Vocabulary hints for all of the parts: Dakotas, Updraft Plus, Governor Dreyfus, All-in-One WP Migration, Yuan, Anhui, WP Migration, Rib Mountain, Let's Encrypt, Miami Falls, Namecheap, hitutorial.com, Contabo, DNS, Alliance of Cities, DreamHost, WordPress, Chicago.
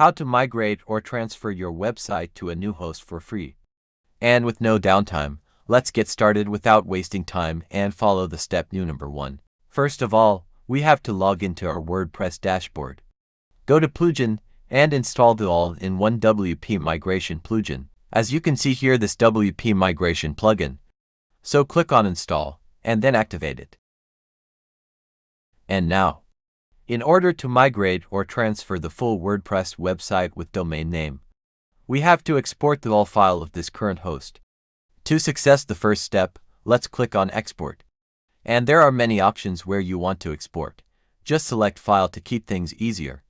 how to migrate or transfer your website to a new host for free and with no downtime. Let's get started without wasting time and follow the step number 1. First of all, we have to log into our WordPress dashboard. Go to plugin and install the all-in-one WP Migration plugin. As you can see here, this WP Migration plugin. So click on install and then activate it. And now, in order to migrate or transfer the full WordPress website with domain name, we have to export the all file of this current host. To success the first step, let's click on export. And there are many options where you want to export. Just select file to keep things easier.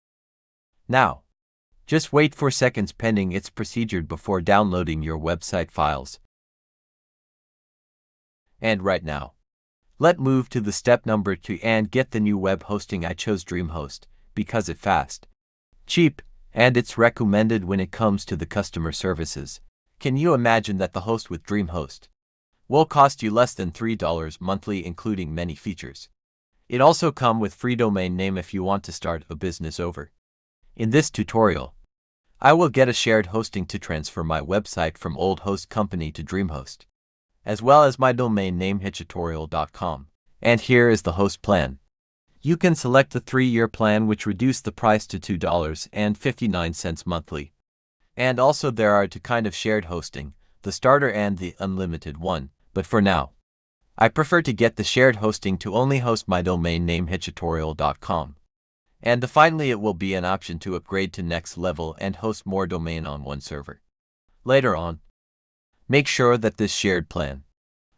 Now, just wait for seconds pending its procedure before downloading your website files. And right now, let's move to the step number 2 and get the new web hosting. I chose DreamHost because it's fast, cheap, and it's recommended when it comes to the customer services. Can you imagine that the host with DreamHost will cost you less than $3 monthly, including many features. It also comes with free domain name if you want to start a business over. In this tutorial, I will get a shared hosting to transfer my website from old host company to DreamHost, as well as my domain name hitutorial.com. And here is the host plan. You can select the 3-year plan, which reduced the price to $2.59 monthly. And also there are two kinds of shared hosting, the starter and the unlimited one. But for now, I prefer to get the shared hosting to only host my domain name hitutorial.com. And finally it will be an option to upgrade to next level and host more domain on one server. Later on, make sure that this shared plan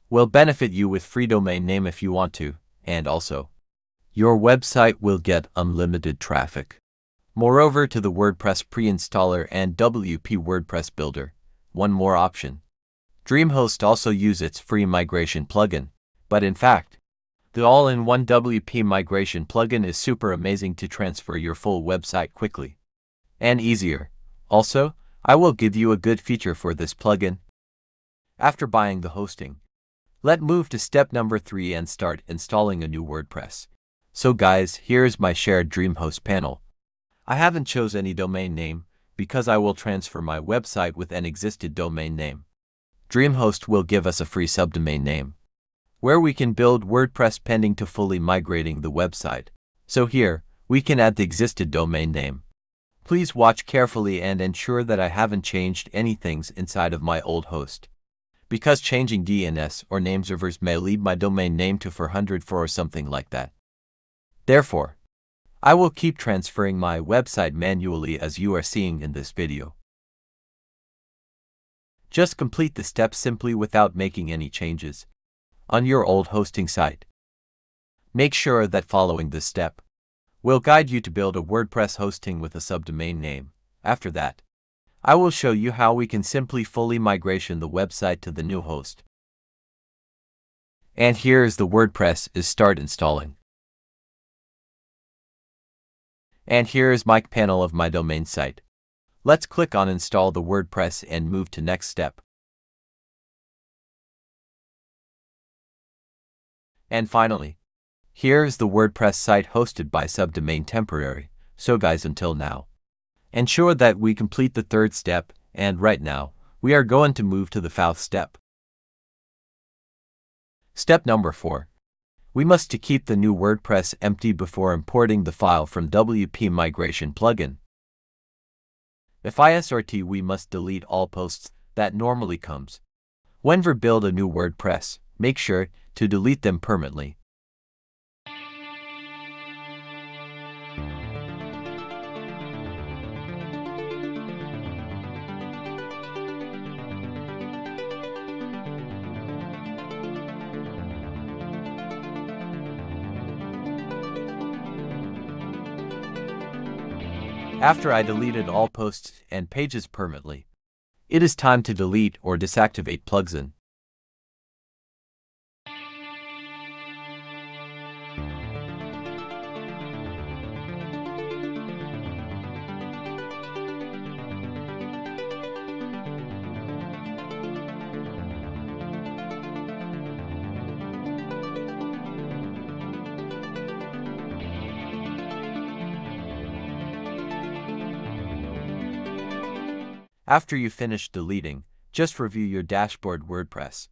will benefit you with free domain name if you want to, and also, your website will get unlimited traffic. Moreover to the WordPress pre-installer and WP WordPress builder, one more option. DreamHost also uses its free migration plugin, but in fact, the all-in-one WP migration plugin is super amazing to transfer your full website quickly and easier. Also, I will give you a good feature for this plugin. After buying the hosting, let's move to step number 3 and start installing a new WordPress. So guys, here's my shared DreamHost panel. I haven't chosen any domain name because I will transfer my website with an existing domain name. DreamHost will give us a free subdomain name where we can build WordPress pending to fully migrating the website. So here, we can add the existing domain name. Please watch carefully and ensure that I haven't changed any things inside of my old host, because changing DNS or name servers may lead my domain name to 404 or something like that. Therefore, I will keep transferring my website manually as you are seeing in this video. Just complete the steps simply without making any changes on your old hosting site. Make sure that following this step will guide you to build a WordPress hosting with a subdomain name. After that, I will show you how we can simply fully migration the website to the new host. And here is the WordPress is start installing. And here is my panel of my domain site. Let's click on install the WordPress and move to next step. And finally, here is the WordPress site hosted by subdomain temporary. So guys, until now, ensure that we complete the third step, and right now, we are going to move to the fourth step. Step number 4. We must to keep the new WordPress empty before importing the file from WP Migration plugin. If ISRT, we must delete all posts that normally comes. Whenever build a new WordPress, make sure to delete them permanently. After I deleted all posts and pages permanently, it is time to delete or deactivate plugin. After you finish deleting, just review your dashboard WordPress.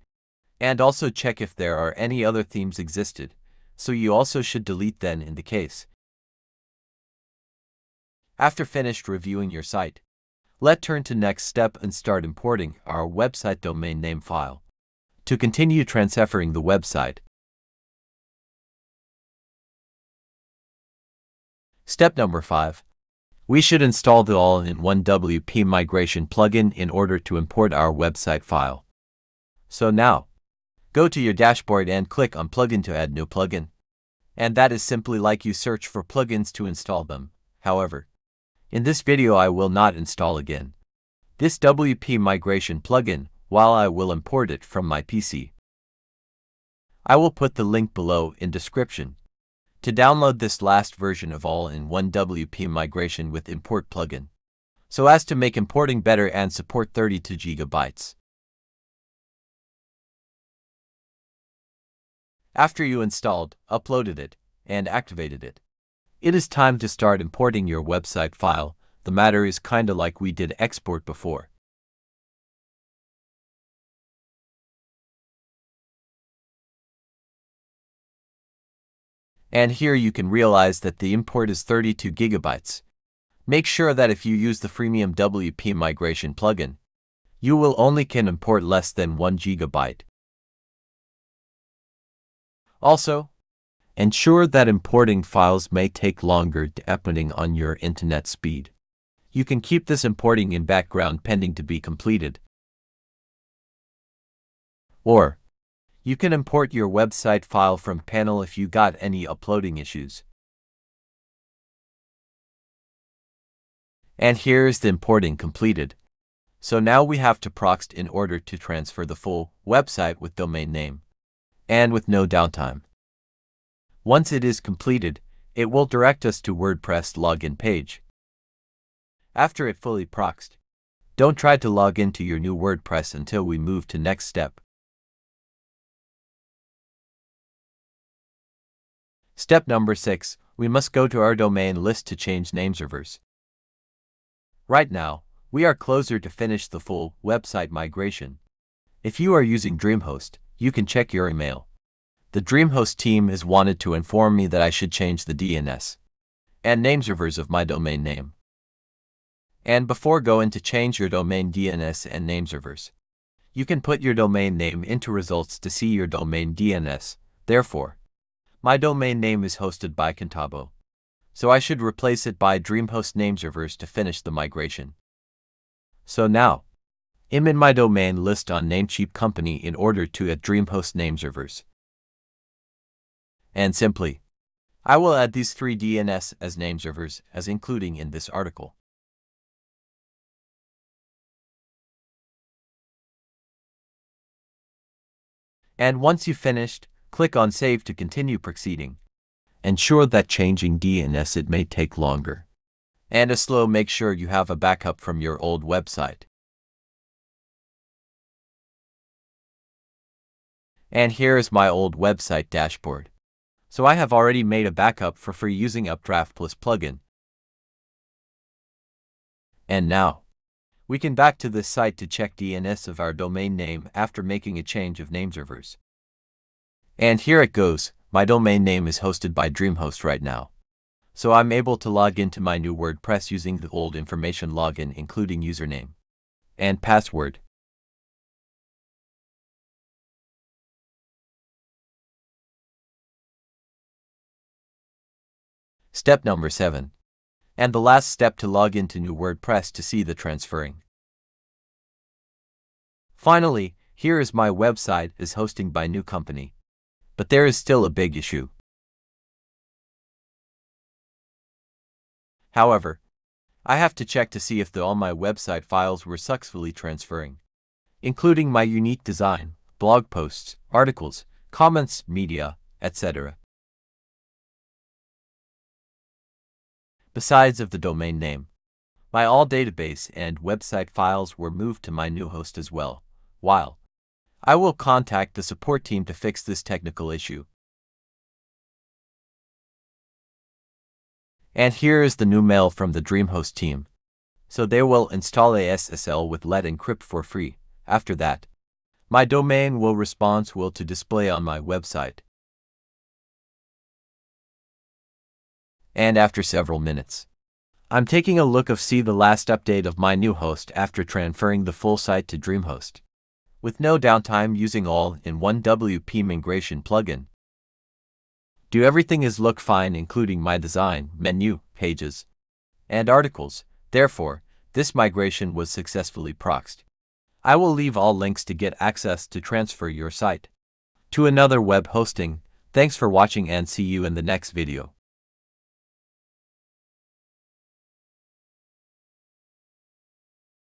And also check if there are any other themes existed, so you also should delete them in the case. After finished reviewing your site, let's turn to next step and start importing our website domain name file. To continue transferring the website, step number 5. We should install the all-in-one WP Migration plugin in order to import our website file. So now, go to your dashboard and click on Plugin to add new plugin. And that is simply like you search for plugins to install them. However, in this video I will not install again this WP Migration plugin, while I will import it from my PC. I will put the link below in description to download this last version of all-in-one WP Migration with import plugin, so as to make importing better and support 32 GB. After you installed, uploaded it, and activated it, it is time to start importing your website file. The matter is kinda like we did export before. And here you can realize that the import is 32 GB. Make sure that if you use the freemium WP Migration plugin, you will only can import less than 1 GB. Also, ensure that importing files may take longer depending on your internet speed. You can keep this importing in background pending to be completed. Or, you can import your website file from panel if you got any uploading issues. And here is the importing completed. So now we have to proxt in order to transfer the full website with domain name and with no downtime. Once it is completed, it will direct us to WordPress login page. After it fully proxed, don't try to log into your new WordPress until we move to next step. Step number 6, we must go to our domain list to change name servers. Right now, we are closer to finish the full website migration. If you are using DreamHost, you can check your email. The DreamHost team has wanted to inform me that I should change the DNS and name servers of my domain name. And before going to change your domain DNS and name servers, you can put your domain name into results to see your domain DNS. Therefore, my domain name is hosted by Contabo, so I should replace it by DreamHost name servers to finish the migration. So now, I'm in my domain list on Namecheap company in order to add DreamHost name servers. And simply, I will add these 3 DNS as name servers as including in this article. And once you've finished, click on Save to continue proceeding. Ensure that changing DNS it may take longer and is slow. Make sure you have a backup from your old website. And here is my old website dashboard. So I have already made a backup for free using Updraft Plus plugin. And now, we can back to this site to check DNS of our domain name after making a change of name servers. And here it goes, my domain name is hosted by DreamHost right now. So I'm able to log into my new WordPress using the old information login including username and password. Step number 7. And the last step to log into new WordPress to see the transferring. Finally, here is my website is hosting by new company. But there is still a big issue. However, I have to check to see if all my website files were successfully transferring, including my unique design, blog posts, articles, comments, media, etc. Besides of the domain name, my all database and website files were moved to my new host as well, while I will contact the support team to fix this technical issue. And here is the new mail from the DreamHost team. so they will install ASSL with Let's Encrypt for free. After that, my domain will response will to display on my website. And after several minutes, I'm taking a look of see the last update of my new host after transferring the full site to DreamHost, with no downtime using all-in-one WP Migration plugin. Do everything is look fine including my design, menu, pages, and articles. Therefore, this migration was successfully proxed. I will leave all links to get access to transfer your site to another web hosting. Thanks for watching and see you in the next video.